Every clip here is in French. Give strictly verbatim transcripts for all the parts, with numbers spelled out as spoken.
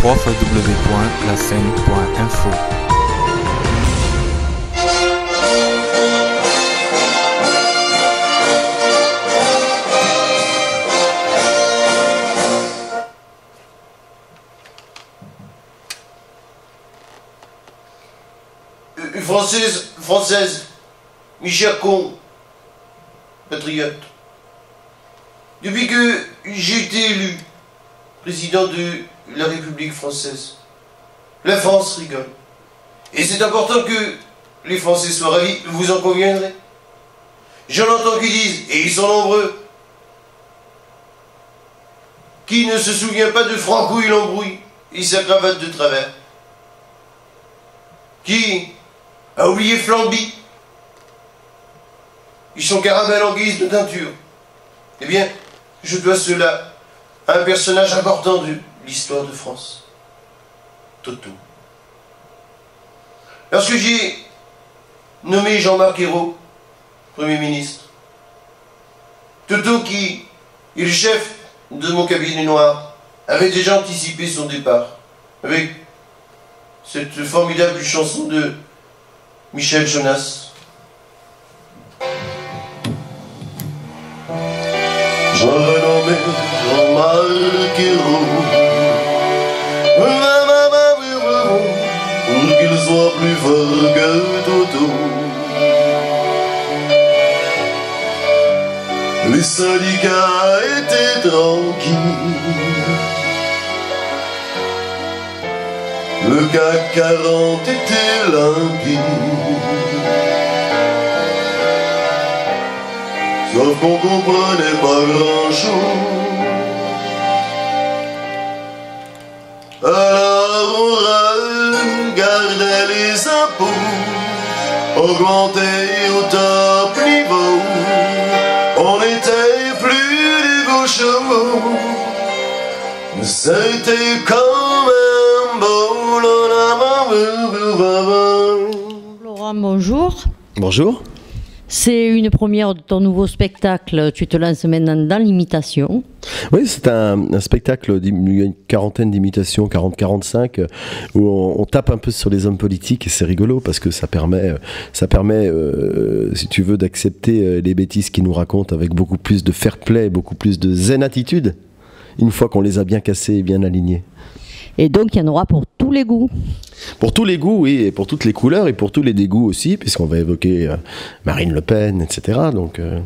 w w w point la scène point info. Française, Française, Michel Con, patriote, depuis que j'ai été élu président de la République française, la France rigole. Et c'est important que les Français soient ravis, vous en conviendrez. J'en entends qui disent, et ils sont nombreux, qui ne se souvient pas de Francouille l'embrouille et sa cravate de travers, qui a oublié Flamby, ils sont caravelle en guise de teinture. Eh bien, je dois cela à un personnage important de l'histoire de France, Toto. Lorsque j'ai nommé Jean-Marc Ayrault Premier ministre, Toto, qui est le chef de mon cabinet noir, avait déjà anticipé son départ avec cette formidable chanson de Michel Jonasz. Je renommais Jean-Marc Ayrault, pour qu'il soit plus fort que Toto. Les syndicats étaient tranquilles, le C A C quarante était limpide, sauf qu'on comprenait pas grand-chose. Alors on regardait les impôts augmenter au top niveau. On était plus des beaux chevaux, mais c'était quand même beau. Laurent, bonjour. Bonjour. C'est une première de ton nouveau spectacle. Tu te lances maintenant dans l'imitation. Oui, c'est un, un spectacle, il y a une quarantaine d'imitations, quarante quarante-cinq, où on, on tape un peu sur les hommes politiques, et c'est rigolo parce que ça permet, ça permet euh, si tu veux, d'accepter les bêtises qu'ils nous racontent avec beaucoup plus de fair play, beaucoup plus de zen attitude, une fois qu'on les a bien cassés et bien alignés. Et donc, il y en aura pour tous les goûts. Pour tous les goûts, oui, et pour toutes les couleurs, et pour tous les dégoûts aussi, puisqu'on va évoquer euh, Marine Le Pen, et cetera. Donc, euh...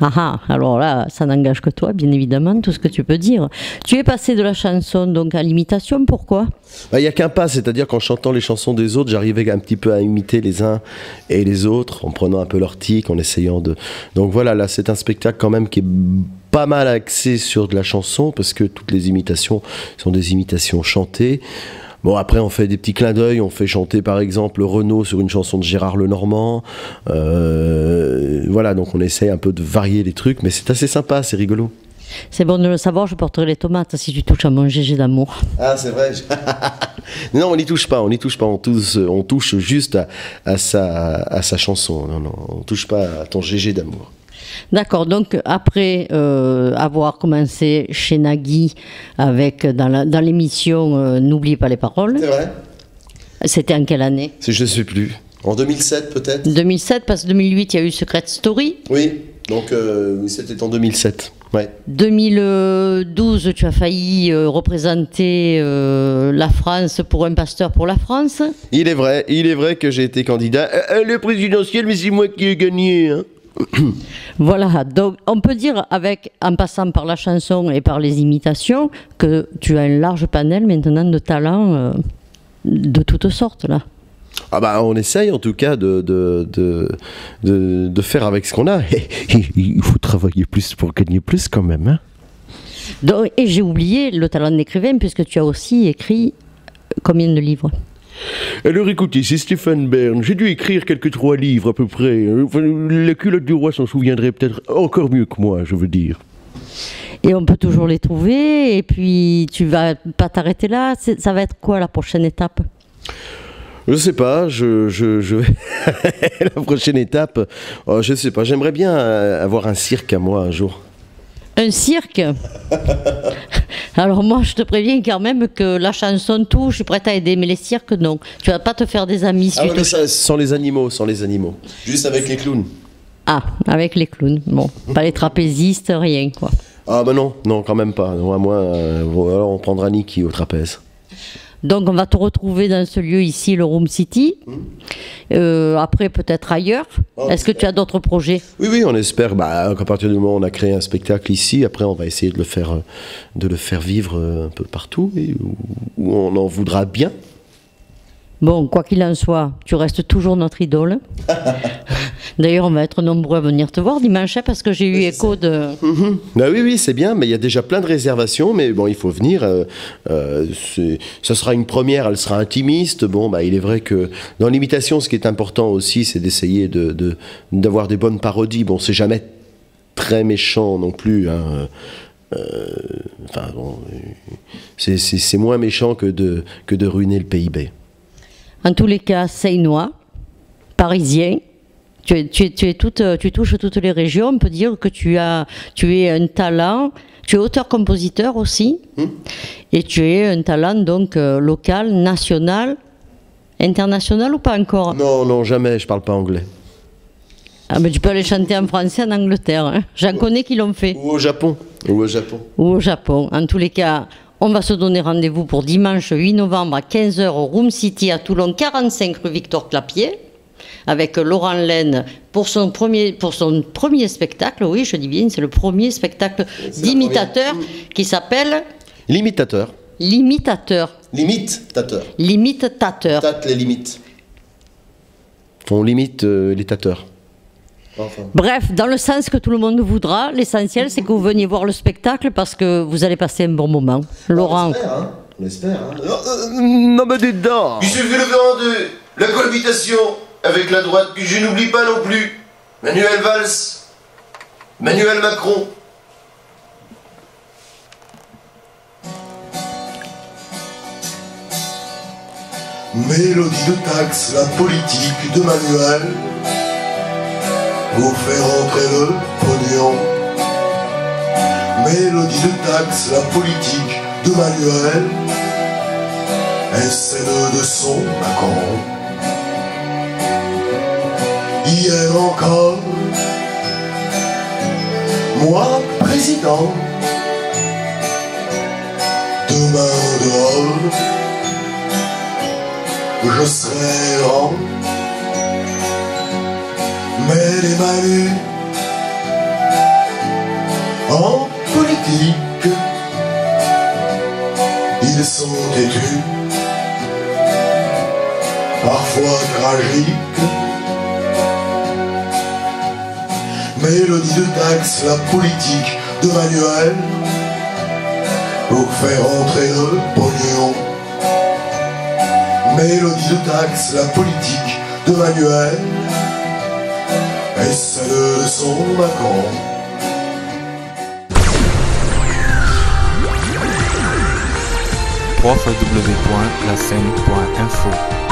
ah ah, alors là, ça n'engage que toi, bien évidemment, tout ce que tu peux dire. Tu es passé de la chanson donc à l'imitation, pourquoi? Il n'y a qu'un pas, c'est-à-dire qu'en chantant les chansons des autres, j'arrivais un petit peu à imiter les uns et les autres, en prenant un peu leur tic, en essayant de... Donc voilà, là, c'est un spectacle quand même qui est... pas mal axé sur de la chanson, parce que toutes les imitations sont des imitations chantées. Bon, après on fait des petits clins d'œil, on fait chanter par exemple Renaud sur une chanson de Gérard Lenormand, euh, voilà, donc on essaie un peu de varier les trucs, mais c'est assez sympa, c'est rigolo. C'est bon de le savoir, je porterai les tomates si tu touches à mon G G d'amour. Ah, c'est vrai. Non, on n'y touche pas, on n'y touche pas, on touche, on touche juste à, à, sa, à sa chanson. Non, non, on ne touche pas à ton G G d'amour. D'accord, donc après euh, avoir commencé chez Nagui avec, dans l'émission euh, N'oubliez pas les paroles. C'est vrai. C'était en quelle année? Je ne sais plus. En deux mille sept peut-être. deux mille sept, parce que deux mille huit il y a eu Secret Story. Oui, donc euh, c'était en deux mille sept. Ouais. deux mille douze, tu as failli euh, représenter euh, la France pour un pasteur pour la France. Il est vrai, il est vrai que j'ai été candidat à la présidentielle, mais c'est moi qui ai gagné, hein. Voilà, donc on peut dire avec, en passant par la chanson et par les imitations, que tu as un large panel maintenant de talents euh, de toutes sortes là. Ah bah on essaye en tout cas de, de, de, de, de faire avec ce qu'on a. Il faut travailler plus pour gagner plus quand même, hein. Donc, et j'ai oublié le talent d'écrivain, puisque tu as aussi écrit combien de livres ? Alors écoutez, c'est Stéphane Bern, j'ai dû écrire quelques trois livres à peu près, enfin, la culotte du roi s'en souviendrait peut-être encore mieux que moi, je veux dire. Et on peut toujours les trouver, et puis tu vas pas t'arrêter là, ça va être quoi la prochaine étape ? Je sais pas, je, je, je... la prochaine étape, oh, je sais pas, j'aimerais bien avoir un cirque à moi un jour. Un cirque? Alors moi, je te préviens quand même que la chanson, tout, je suis prête à aider, mais les cirques, non. Tu vas pas te faire des amis. Si ah ouais, te... mais ça, sans les animaux, sans les animaux. Juste avec les clowns. Ah, avec les clowns. Bon, pas les trapézistes, rien, quoi. Ah bah non, non, quand même pas. Non, à moins, euh, alors on prendra Niki au trapèze. Donc on va te retrouver dans ce lieu ici, le Room City, euh, après peut-être ailleurs. Oh, est-ce que tu as d'autres projets? Oui, oui, on espère bah, qu'à partir du moment où on a créé un spectacle ici, après on va essayer de le faire, de le faire vivre un peu partout, et où on en voudra bien. Bon, quoi qu'il en soit, tu restes toujours notre idole. D'ailleurs, on va être nombreux à venir te voir dimanche, parce que j'ai eu écho de... Mm-hmm. Ah oui, oui, c'est bien, mais il y a déjà plein de réservations, mais bon, il faut venir. Euh, euh, ça sera une première, elle sera intimiste. Bon, bah, il est vrai que dans l'imitation, ce qui est important aussi, c'est d'essayer de, de, d'avoir des bonnes parodies. Bon, c'est jamais très méchant non plus, hein. Euh, enfin, bon, c'est, c'est, c'est moins méchant que de, que de ruiner le P I B. En tous les cas, Seinois, Parisien, tu, es, tu, es, tu, es toute, tu touches toutes les régions. On peut dire que tu, as, tu es un talent, tu es auteur-compositeur aussi, mmh. Et tu es un talent donc euh, local, national, international ou pas encore? Non, non, jamais, je parle pas anglais. Ah mais tu peux aller chanter en français en Angleterre, hein. J'en ou, connais qui l'ont fait. Ou au Japon. Ou au Japon. Ou au Japon, en tous les cas... On va se donner rendez-vous pour dimanche huit novembre à quinze heures au Room City à Toulon, quarante-cinq rue Victor Clapier, avec Laurent Lenne pour son premier, pour son premier spectacle. Oui, je dis bien, c'est le premier spectacle d'imitateur qui s'appelle... L'imitateur. L'imitateur. Limite-tateur. Limite-tateur. Tâte les limites. On limite euh, les tâteurs. Enfin. Bref, dans le sens que tout le monde voudra, l'essentiel c'est que vous veniez voir le spectacle parce que vous allez passer un bon moment. Laurent. On espère, hein. On espère, hein. Non, non, non, mais dis donc. J'ai vu le vent en deux, la cohabitation avec la droite, que je n'oublie pas non plus. Manuel Valls, Manuel Macron. Mélodie de taxe, la politique de Manuel. Pour faire entrer le pognon. Mélodie de taxe, la politique de Manuel est celle de son Macron. Hier encore, moi président, demain dehors, je serai grand. Mais les malus en politique, ils sont têtus, parfois tragiques. Mélodie de taxe, la politique de Manuel, pour faire entrer le pognon. Mélodie de taxe, la politique de Manuel, et celle de son Macron. w w w point la scène point info